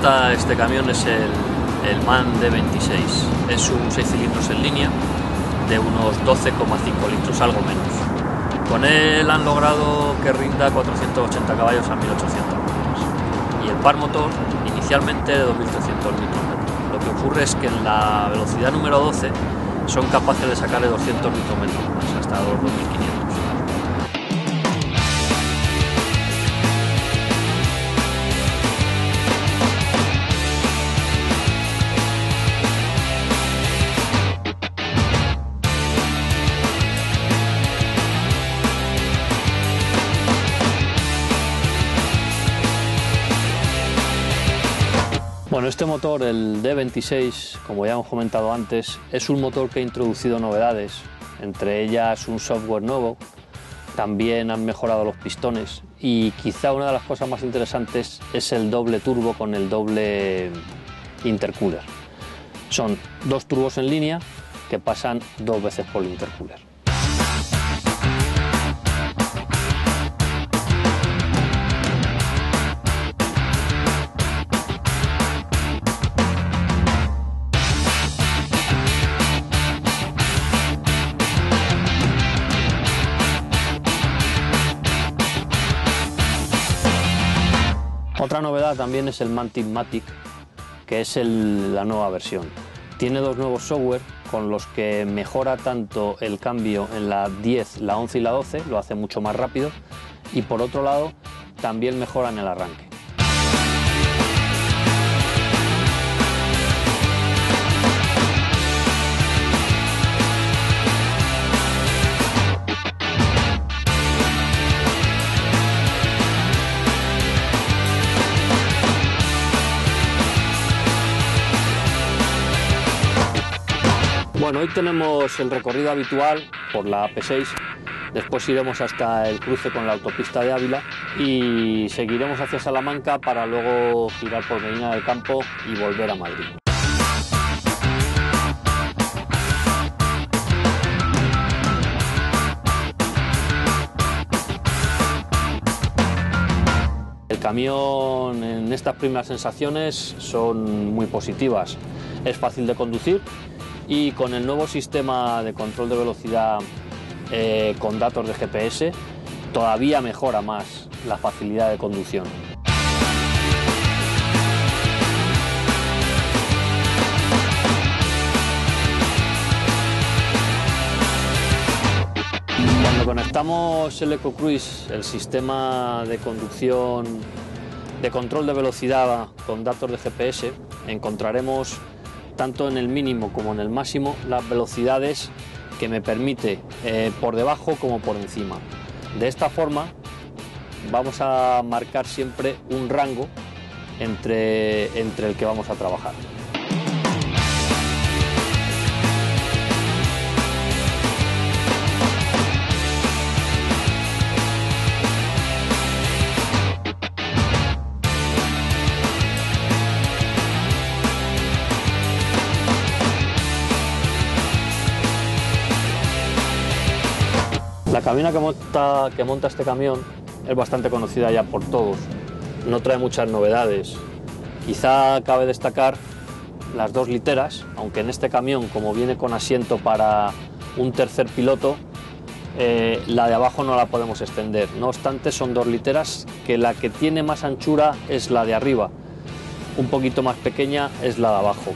monta este camión es el MAN D26. Es un 6 cilindros en línea de unos 12,5 litros, algo menos. Con él han logrado que rinda 480 caballos a 1800 ruedas. Y el par motor inicialmente de 2300 Nm. Lo que ocurre es que en la velocidad número 12 son capaces de sacarle 200 Nm más, hasta los 2500. Bueno, este motor, el D26, como ya hemos comentado antes, es un motor que ha introducido novedades, entre ellas un software nuevo, también han mejorado los pistones y quizá una de las cosas más interesantes es el doble turbo con el doble intercooler. Son dos turbos en línea que pasan dos veces por el intercooler. Otra novedad también es el MAN TipMatic, que es la nueva versión. Tiene dos nuevos software con los que mejora tanto el cambio en la 10, la 11 y la 12, lo hace mucho más rápido, y por otro lado también mejora en el arranque. Bueno, hoy tenemos el recorrido habitual por la AP6, después iremos hasta el cruce con la autopista de Ávila y seguiremos hacia Salamanca para luego girar por Medina del Campo y volver a Madrid. El camión en estas primeras sensaciones son muy positivas, es fácil de conducir. Y con el nuevo sistema de control de velocidad con datos de GPS, todavía mejora más la facilidad de conducción. Cuando conectamos el EcoCruise, el sistema de conducción de control de velocidad con datos de GPS, encontraremos tanto en el mínimo como en el máximo las velocidades que me permite por debajo como por encima. De esta forma vamos a marcar siempre un rango entre el que vamos a trabajar. La cabina que monta este camión es bastante conocida ya por todos, no trae muchas novedades. Quizá cabe destacar las dos literas, aunque en este camión, como viene con asiento para un tercer piloto, la de abajo no la podemos extender. No obstante, son dos literas, que la que tiene más anchura es la de arriba, un poquito más pequeña es la de abajo.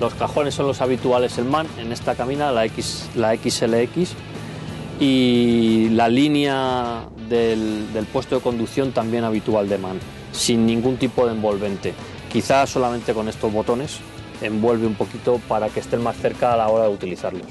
Los cajones son los habituales en MAN, en esta cabina la XLX. Y la línea del puesto de conducción también habitual de MAN, sin ningún tipo de envolvente. Quizás solamente con estos botones envuelve un poquito para que estén más cerca a la hora de utilizarlos.